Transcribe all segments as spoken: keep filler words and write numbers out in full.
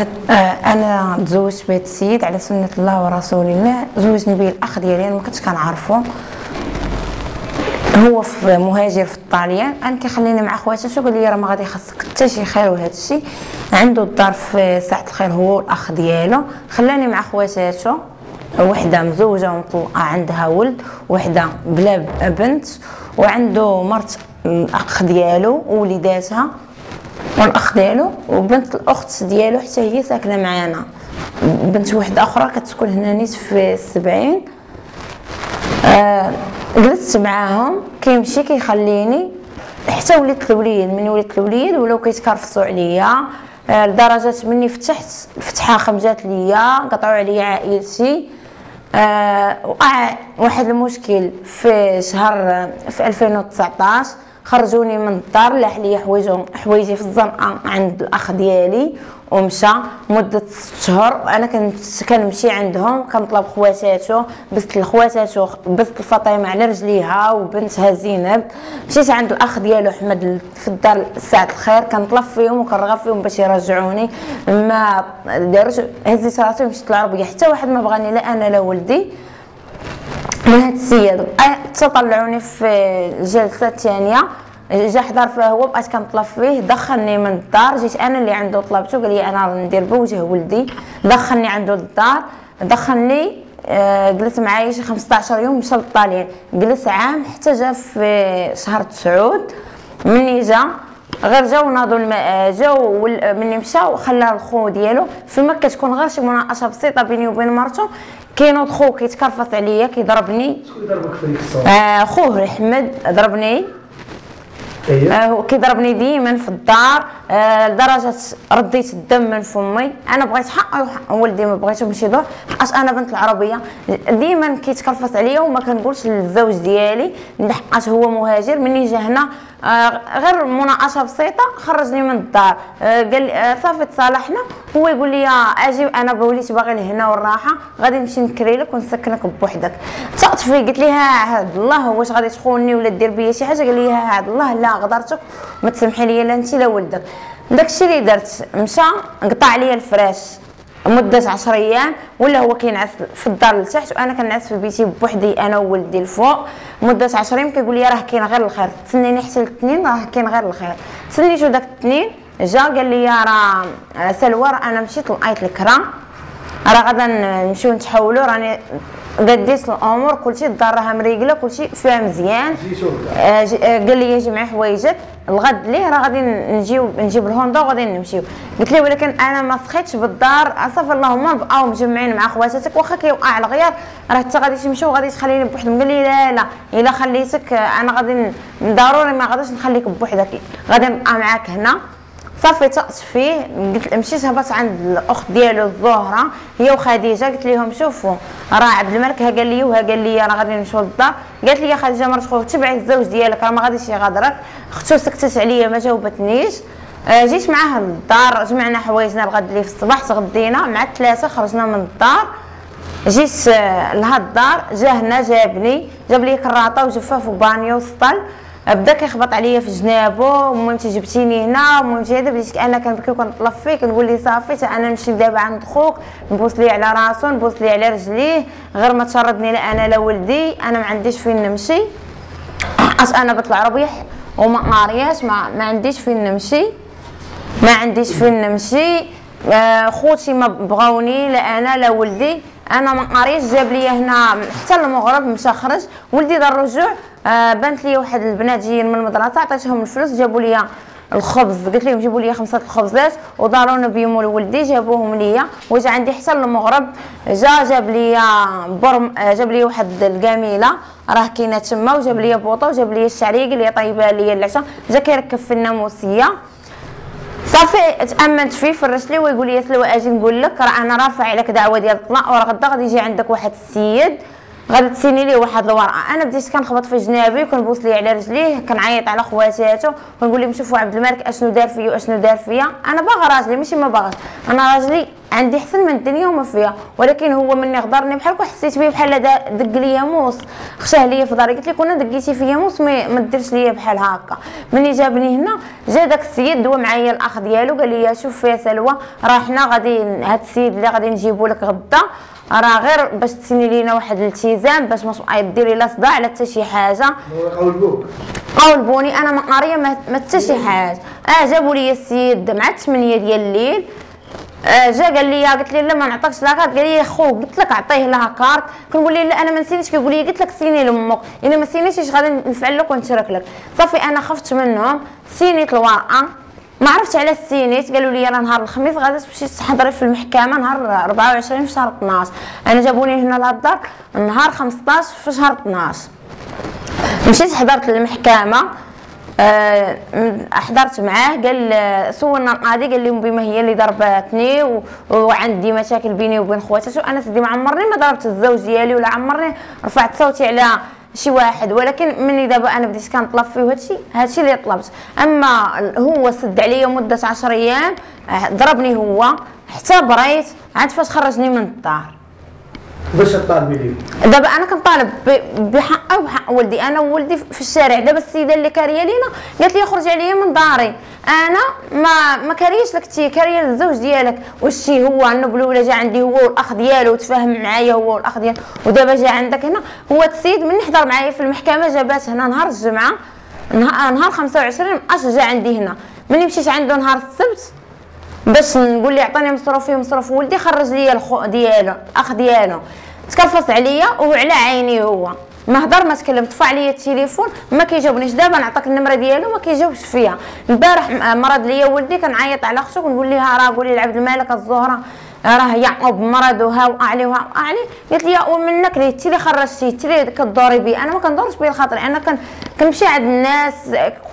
هت... آه انا تزوجت بهاد السيد على سنه الله ورسول الله، زوجني به الاخ ديالي، انا ما كنتش كنعرفو، هو في مهاجر في الطاليان، انا كيخليني مع خواتاتو، قال لي راه ما غادي خاصك حتى شي خير وهذا الشيء، عنده الدار في ساعه الخير هو والاخ ديالو، خلاني مع خواتاتو، وحده مزوجه ومطلقه عندها ولد، وحده بلا بنت، وعنده مرت الاخ ديالو ووليداتها والاخ ديالو وبنت الاخت ديالو حتى هي ساكنه معانا، بنت وحده اخرى كتسكن هنا نيت في السبعين. آه جلست معاهم كيمشي كيخليني حتى وليت الوليد، من وليت الوليد ولاو كيتكرفصوا عليا آه لدرجه مني فتحت فتحه خمجات ليا، قطعوا عليا عائلتي. آه وقع واحد المشكل في شهر في ألفين وتسعطاش، خرجوني من الدار، لاح ليا حوايجهم حوايجي في الزنقه عند الاخ ديالي، ومشى مده ست شهور. انا كنت كنمشي عندهم كنطلب خواتاتو، بست لخواتاتو، بست لفاطمه على رجليها وبنتها زينب، مشيت عند الاخ ديالو احمد في الدار ساعه الخير، كنطلب فيهم وكنرغب فيهم باش يرجعوني، ما دارش، هزيت راسي ومشيت للعربيه، حتى واحد ما بغاني لا انا لا ولدي من هاد السيد. تطلعوني في الجلسه الثانيه جا حضر فيها هو، بقيت كنطلب فيه، دخلني من الدار، جيت انا اللي عنده طلبته، قال لي انا ندير بوجه ولدي، دخلني عنده الدار، دخلني آه جلس معايا شي خمسطاش يوم، مشى للطاليان، جلس عام حتى جا في شهر تسعود. مني جا غير جاو ناضوا الماء، جاو مني مشاو خلاه الخو ديالو، فيما كتكون غير شي مناقشه بسيطه بيني وبين مرته، كينوض خو كيتكرفص عليا كيضربني. شكون ضربك في ديك الصوره؟ خوه احمد ضربني. اييه آه كيضربني ديما في الدار آه لدرجه رديت الدم من فمي. انا بغيت حقي وحق ولدي، ما بغيتو باش يدور، حقاش انا بنت العربيه، ديما كيتكرفص عليا وما كنقولش للزوج ديالي، حقاش هو مهاجر. مني جا هنا آه غير مناقشه بسيطه خرجني من الدار، آه قال آه صافي تصالحنا، هو يقول لي اجي انا وليت باغي لهنا والراحه، غادي نمشي نكري لك ونسكنك بوحدك. طقت فيه قلت لها عهد الله، واش غادي تخونني ولا دير بيا شي حاجه؟ قال لي عهد الله لا غدرتك، ما تسمحي لي لا انت لا ولدك. داكشي اللي درت، مشى قطع عليا الفراش مده عشرة ايام، ولا هو كينعس في الدار لتحت وانا كنعس في بيتي بوحدي انا وولدي لفوق مده عشرة ايام. كيقول لي راه كاين غير الخير، تسنيني حتى الاثنين راه كاين غير الخير. تسنيتو داك الاثنين، جا قال لي راه سلوى راه انا مشيت لقيت الكرا، راه غادا نمشيو نتحولوا، راني قديت الامور كلشي، الدار راها مريقله كلشي فيها مزيان. آه قال لي جي معايا حوايجك الغد ليه، راه غادي نجيو نجيب الهوندا وغادي نمشيو. قلت له ولكن انا ما سخيتش بالدار، صافي اللهم بقاو مجمعين مع خواتاتك، واخا كيوقع الغيار راه حتى غادي تمشيو وغادي تخليني بوحدي. قال لي لا لا، الا خليتك انا غادي ضروري ما غاديش نخليك بوحدك، غادي نبقى معاك هنا. صافي طقت فيه، قلت مشيت هبط عند الاخت ديالو الزهره هي وخديجه، قلت لهم شوفوا راه عبد الملك ها قال لي وها قال لي راه غادي نمشيو للدار. قالت لي خديجه مرت خوك تبعي الزوج ديالك راه ما غاديش يغادرك. اختو سكتت عليا ما جاوبتنيش. آه جيت معاها للدار، جمعنا حوايجنا الغد اللي في الصباح، تغدينا مع الثلاثه، خرجنا من الدار، جيت آه لهاد الدار، جا هنا جابني، جاب لي كراطه وجفاف وبانيو وسطل، بدا كيخبط عليا في جنابو، مامتي جبتيني هنا ومامتي هذا، بديت انا كنبكي وكنطلب فيه، كنقول ليه صافي حتى انا نمشي دابا عند خوك، نبوس ليه على راسو، نبوس ليه على رجليه، غير ما تشردني لا انا لا ولدي، انا ما عنديش فين نمشي، حقاش انا بنت العربيه وما قارياش، ما, ما عنديش فين نمشي، ما عنديش فين نمشي، خوتي ما بغاوني لا انا لا ولدي، انا ما قاريش، جاب لي هنا حتى المغرب، مشى خرج ولدي دار الرجوع. آه بانت لي واحد البنات جايين من المدرسه، عطيتهم الفلوس، جابوا لي الخبز، قلت لهم جيبوا لي خمسه الخبزات، ودارونا بيهم لولدي، جابوهم لي، وجا عندي حتى المغرب. جا جاب لي برم، جاب لي واحد الكميله راه كاينه تما، وجاب لي بوطه، وجاب لي الشعريه، قال لي طيبه لي العشاء، جا كيركب في الناموسيه. صافي تامنت فيه، فرشت لي ويقول لي سلوى اجي نقول لك راه انا رافع عليك دعوه ديال الطلاق، وراه غدا غادي يجي عندك واحد السيد غادي تسيني ليه واحد الورقه. انا بديت كنخبط في جنابي وكنبوس ليه على رجليه، كنعيط على خواتاتو ونقول لهم شوفوا عبد المالك اشنو دار فيا واشنو دار فيا. انا باغا راجلي ماشي ما باغاش، انا راجلي عندي حسن من الدنيا وما فيها، ولكن هو مني غدرني بحال هكا حسيت بيه بحال دق ليا موس، خشاه ليا في داري. قلت لك وانا دقيتي فيا موس ما ديرش ليا بحال هكا. ملي جابني هنا جا داك السيد دوا معايا الاخ ديالو، قال لي شوف يا سلوى راه حنا غادي هاد السيد اللي غادي نجيبو لك غدا راه غير باش تسيني لينا واحد الالتزام باش ما ديري لا صداع لا حتى شي حاجه. قولبوك قولبوني انا ما قاريه ما حتى شي حاجه. اه جابوا لي السيد مع الثمانية ديال الليل. آه جا قال لي قلت ليه لا ما نعطيكش لا كارت. قال لي خوك قلت لك عطيه لها كارت. كنقول ليه لا انا ما نسينيش. كيقول لي قلت لك سيني لامك، الا ما سينيتيش غادي نفعل لك ونترك لك. صافي انا خفت منهم سينيت الورقه. ما عرفتش على السينيت، قالوا لي راه نهار الخميس غادي تمشي تحضري في المحكمه نهار أربعة وعشرين في شهر اثنا عشر. انا جابوني هنا لهاد الدار نهار خمسطاش في شهر اثنا عشر. مشيت حضرت للمحكمه، حضرت معاه. قال سولنا القاضي قال لي بما هي اللي ضربتني وعندي مشاكل بيني وبين خواتاتي، وانا سيدي ما عمرني ما ضربت الزوج ديالي ولا عمرني رفعت صوتي على شي واحد، ولكن ملي دابا انا بديت كنطلب فيه هادشي هادشي اللي طلبت. اما هو سد عليا مده عشرة ايام، ضربني هو حتى بريت عاد فاش خرجني من الدار. باش طالبي ليه دابا؟ انا كنطالب بحقه وحق ولدي. انا وولدي في الشارع. دابا السيده اللي كاريه لينا قالت لي خرج عليا من داري، انا ما ما كاريش لك تي كاريه للزوج ديالك. وشي هو النبلوله جا عندي هو والاخ ديالو وتفاهم معايا هو والاخ ديالو، ودابا جا عندك هنا هو السيد من حضر معايا في المحكمه. جابات هنا نهار الجمعه نهار خمسة وعشرين اش جا عندي هنا. ملي مشيت عنده نهار السبت باش نقول لي عطاني مصروفي ومصروف ولدي، خرج لي الخو ديالو اخ ديالو تكرفص عليا وعلى عيني. هو ما هضر ما تكلم، طفى عليا التليفون ما كيجاوبنيش. دابا نعطيك النمره ديالو ما كيجاوبش فيها. البارح مرض ليا ولدي، كنعيط على اختو ونقول لها راه قولي لعبد المالك الزهره راه يعقوب مرض وها وقع عليه وها وقع عليه. قالت لي او منك ليه انت اللي خرجتي انت اللي كدوري بيه. انا ما كندورش بيه الخاطر، انا كنمشي عند الناس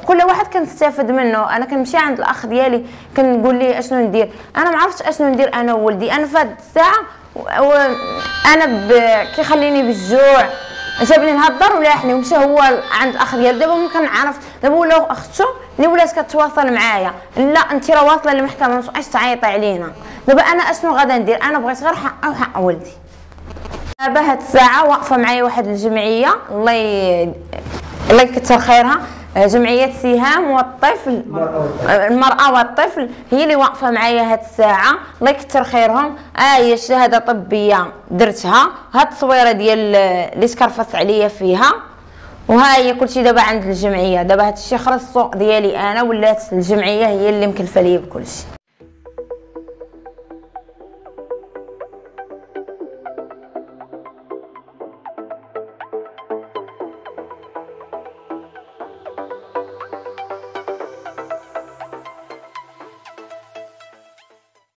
كل واحد كنستافد منه. انا كنمشي عند الاخ ديالي كنقول ليه اشنو ندير. انا ما عرفتش اشنو ندير انا وولدي. انا في هاد الساعه انا كيخليني بالجوع. جابني لهاد الدار ولاحني ومشى هو عند الاخ ديالو. دابا ما كنعرف. دابا ولا اختو اللي ولات كتواصل معايا لا انت راه واصله للمحكمه ما تبقاش تعيطي علينا. دابا انا اشنو غادا ندير؟ انا بغيت غير حقه وحق ولدي. دابا هاد الساعه واقفه معايا واحد الجمعيه الله ي... الله يكثر خيرها، جمعيه سهام والطفل المراه والطفل هي اللي واقفه معايا هاد الساعه الله يكثر خيرهم. ها هي شهاده طبيه درتها، هاد التصويره ديال اللي تكرفص عليا فيها، وها هي كلشي دابا عند الجمعيه. دابا هادشي خرج السوق ديالي انا، ولات الجمعيه هي اللي مكلفه ليا بكلشي.